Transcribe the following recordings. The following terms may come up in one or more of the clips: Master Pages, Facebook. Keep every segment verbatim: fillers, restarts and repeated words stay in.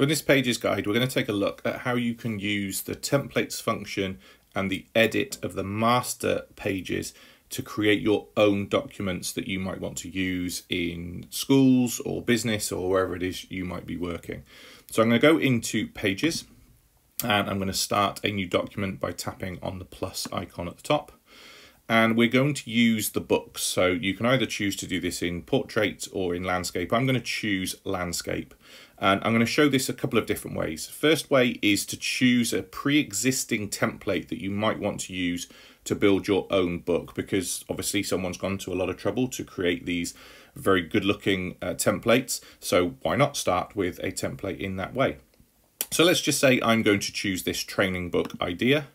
So in this Pages guide, we're going to take a look at how you can use the templates function and the edit of the master pages to create your own documents that you might want to use in schools or business or wherever it is you might be working. So I'm going to go into Pages and I'm going to start a new document by tapping on the plus icon at the top. And we're going to use the books. So you can either choose to do this in portrait or in landscape. I'm going to choose landscape. And I'm going to show this a couple of different ways. First way is to choose a pre-existing template that you might want to use to build your own book, because obviously someone's gone to a lot of trouble to create these very good looking uh, templates. So why not start with a template in that way? So let's just say I'm going to choose this training book idea.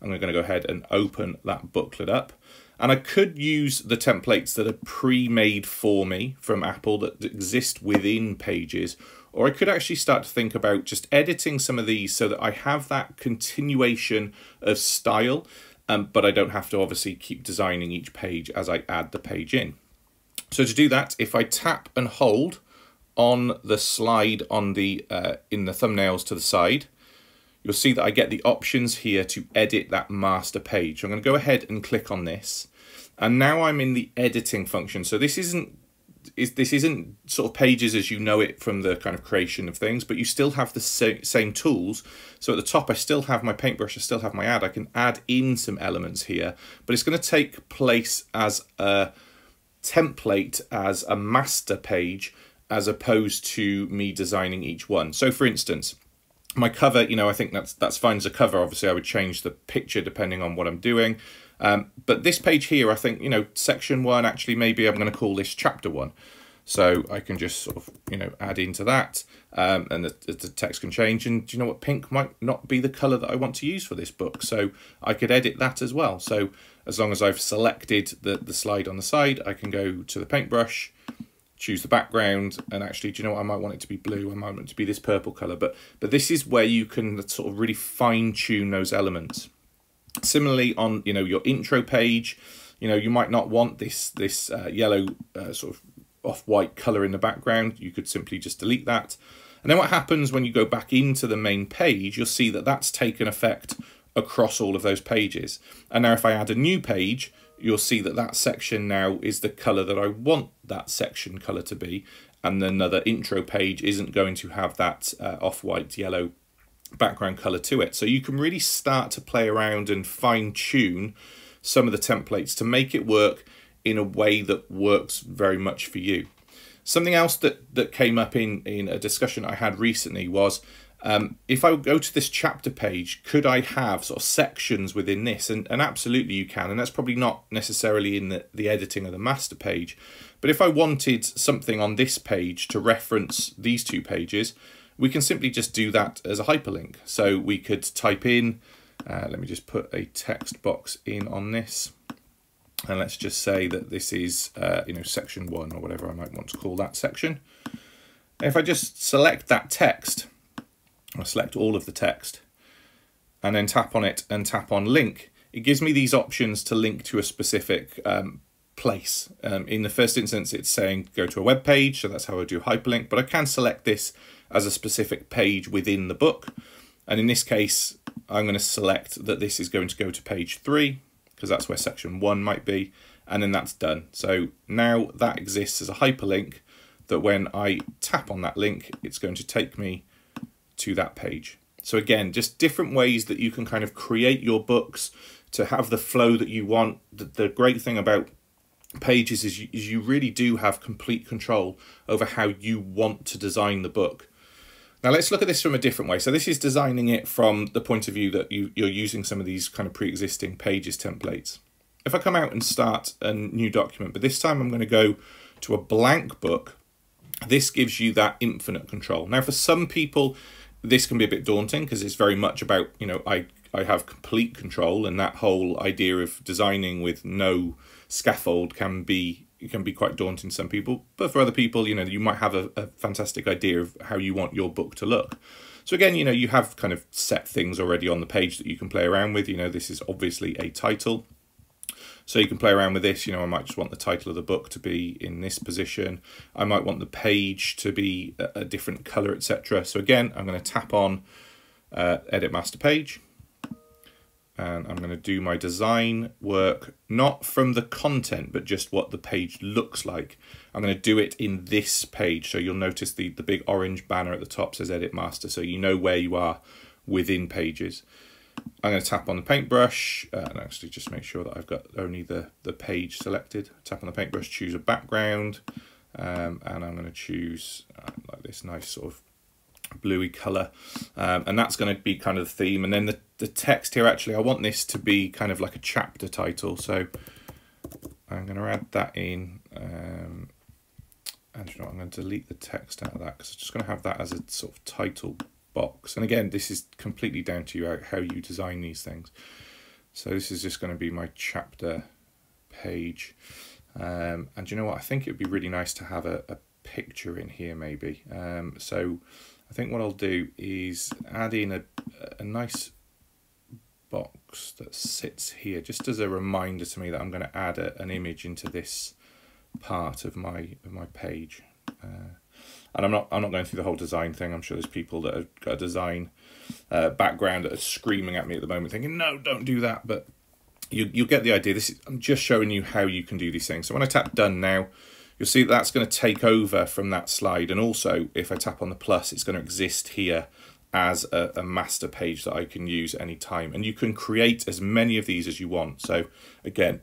I'm going to go ahead and open that booklet up. And I could use the templates that are pre-made for me from Apple that exist within Pages, or I could actually start to think about just editing some of these so that I have that continuation of style, um, but I don't have to obviously keep designing each page as I add the page in. So to do that, if I tap and hold on the slide on the uh, in the thumbnails to the side, you'll see that I get the options here to edit that master page. I'm going to go ahead and click on this. And now I'm in the editing function. So this isn't is this isn't sort of Pages as you know it from the kind of creation of things, but you still have the same tools. So at the top, I still have my paintbrush, I still have my add. I can add in some elements here, but it's going to take place as a template, as a master page, as opposed to me designing each one. So for instance, my cover, you know, I think that's that's fine as a cover. Obviously, I would change the picture depending on what I'm doing. Um, but this page here, I think, you know, section one, actually, maybe I'm going to call this chapter one. So I can just sort of, you know, add into that um, and the, the text can change. And do you know what? Pink might not be the color that I want to use for this book. So I could edit that as well. So as long as I've selected the, the slide on the side, I can go to the paintbrush, choose the background, and actually, do you know what, I might want it to be blue, I might want it to be this purple colour, but but this is where you can sort of really fine-tune those elements. Similarly, on, you know, your intro page, you know, you might not want this this uh, yellow uh, sort of off-white colour in the background. You could simply just delete that. And then what happens when you go back into the main page, you'll see that that's taken effect across all of those pages. And now if I add a new page, you'll see that that section now is the color that I want that section color to be. And another intro page isn't going to have that uh, off-white yellow background color to it. So you can really start to play around and fine tune some of the templates to make it work in a way that works very much for you. Something else that, that came up in, in a discussion I had recently was, Um, if I go to this chapter page, could I have sort of sections within this? And, and absolutely you can, and that's probably not necessarily in the, the editing of the master page. But if I wanted something on this page to reference these two pages, we can simply just do that as a hyperlink. So we could type in, uh, let me just put a text box in on this. And let's just say that this is, uh, you know, section one or whatever I might want to call that section. And if I just select that text, I'll select all of the text and then tap on it and tap on link, it gives me these options to link to a specific um, place. Um, in the first instance, it's saying go to a web page, so that's how I do hyperlink, but I can select this as a specific page within the book. And in this case, I'm going to select that this is going to go to page three, because that's where section one might be, and then that's done. So now that exists as a hyperlink that when I tap on that link, it's going to take me to that page. So again, just different ways that you can kind of create your books to have the flow that you want. The, the great thing about Pages is you, is you really do have complete control over how you want to design the book. Now let's look at this from a different way. So this is designing it from the point of view that you, you're using some of these kind of pre-existing Pages templates. If I come out and start a new document, but this time I'm going to go to a blank book, this gives you that infinite control. Now for some people, this can be a bit daunting because it's very much about, you know, I, I have complete control, and that whole idea of designing with no scaffold can be can be quite daunting to some people. But for other people, you know, you might have a, a fantastic idea of how you want your book to look. So again, you know, you have kind of set things already on the page that you can play around with. You know, this is obviously a title. So you can play around with this. You know, I might just want the title of the book to be in this position. I might want the page to be a, a different color, et cetera. So again, I'm going to tap on uh, Edit Master Page. And I'm going to do my design work, not from the content, but just what the page looks like. I'm going to do it in this page. So you'll notice the, the big orange banner at the top says Edit Master. So you know where you are within Pages. I'm going to tap on the paintbrush uh, and actually just make sure that I've got only the, the page selected. Tap on the paintbrush, choose a background, um, and I'm going to choose uh, like this nice sort of bluey colour, um, and that's going to be kind of the theme. And then the, the text here, actually I want this to be kind of like a chapter title, so I'm going to add that in. Um, and you know what, I'm going to delete the text out of that because I'm just going to have that as a sort of title box. And again, this is completely down to you how you design these things. So this is just going to be my chapter page. Um, and you know what, I think it'd be really nice to have a, a picture in here maybe. Um, so I think what I'll do is add in a, a nice box that sits here just as a reminder to me that I'm going to add a, an image into this part of my of my page. Uh, And I'm not, I'm not going through the whole design thing. I'm sure there's people that have got a design uh, background that are screaming at me at the moment thinking, no, don't do that. But you, you'll get the idea. This is, I'm just showing you how you can do these things. So when I tap done now, you'll see that's going to take over from that slide. And also, if I tap on the plus, it's going to exist here as a, a master page that I can use any time. And you can create as many of these as you want. So again,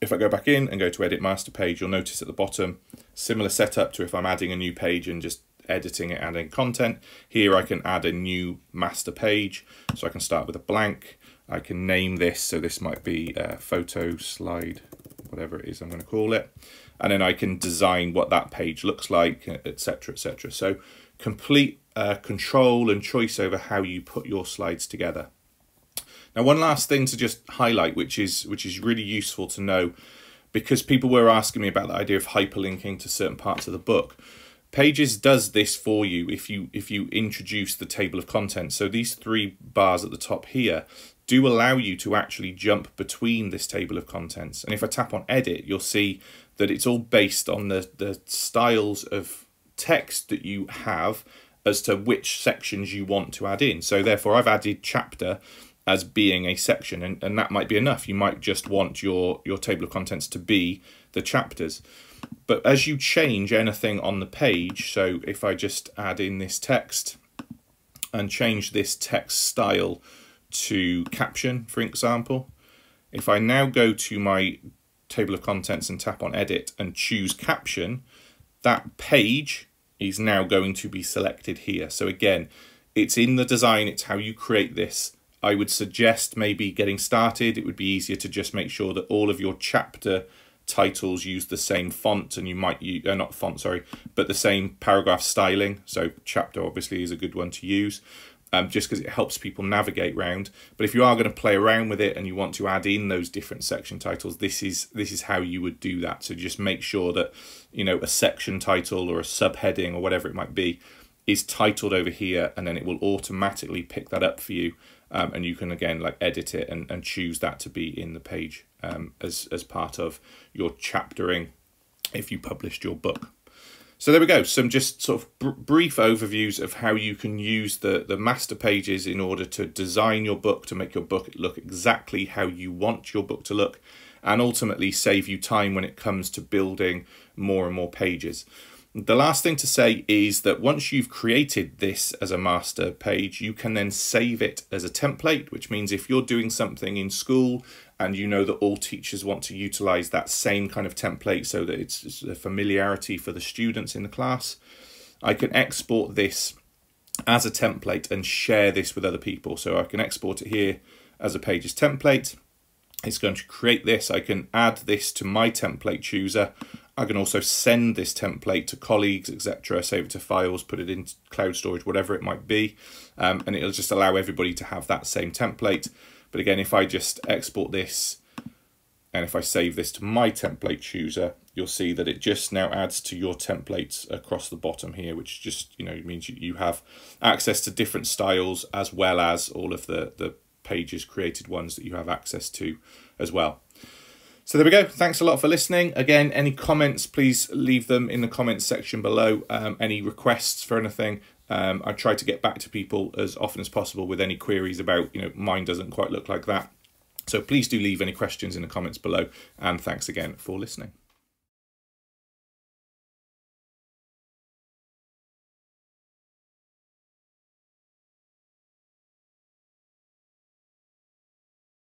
if I go back in and go to edit master page, you'll notice at the bottom, similar setup to if I'm adding a new page and just editing it, adding content. Here I can add a new master page. So I can start with a blank. I can name this. So this might be a photo slide, whatever it is I'm going to call it. And then I can design what that page looks like, et cetera, et cetera. So complete uh, control and choice over how you put your slides together. Now, one last thing to just highlight, which is which is really useful to know, because people were asking me about the idea of hyperlinking to certain parts of the book. Pages does this for you if you if you introduce the table of contents. So these three bars at the top here do allow you to actually jump between this table of contents. And if I tap on edit, you'll see that it's all based on the, the styles of text that you have as to which sections you want to add in. So therefore, I've added chapter as being a section, and, and that might be enough. You might just want your, your table of contents to be the chapters. But as you change anything on the page, so if I just add in this text and change this text style to caption, for example, if I now go to my table of contents and tap on edit and choose caption, that page is now going to be selected here. So again, it's in the design, it's how you create this. I would suggest maybe getting started, it would be easier to just make sure that all of your chapter titles use the same font, and you might use, uh, not font, sorry, but the same paragraph styling. So chapter obviously is a good one to use, um, just because it helps people navigate round. But if you are going to play around with it and you want to add in those different section titles, this is this is how you would do that. So just make sure that, you know, a section title or a subheading or whatever it might be is titled over here, and then it will automatically pick that up for you. Um, and you can, again, like edit it and, and choose that to be in the page um, as, as part of your chaptering if you published your book. So there we go, some just sort of br brief overviews of how you can use the, the master pages in order to design your book, to make your book look exactly how you want your book to look, and ultimately save you time when it comes to building more and more pages. The last thing to say is that once you've created this as a master page, you can then save it as a template, which means if you're doing something in school and you know that all teachers want to utilize that same kind of template so that it's a familiarity for the students in the class, I can export this as a template and share this with other people. So I can export it here as a Pages template. It's going to create this. I can add this to my template chooser. I can also send this template to colleagues, et cetera, save it to files, put it in cloud storage, whatever it might be. Um, and it'll just allow everybody to have that same template. But again, if I just export this and if I save this to my template chooser, you'll see that it just now adds to your templates across the bottom here, which just, you know, means you have access to different styles as well as all of the, the pages created ones that you have access to as well. So there we go. Thanks a lot for listening. Again, any comments, please leave them in the comments section below. Um, any requests for anything. Um, I try to get back to people as often as possible with any queries about, you know, mine doesn't quite look like that. So please do leave any questions in the comments below. And thanks again for listening.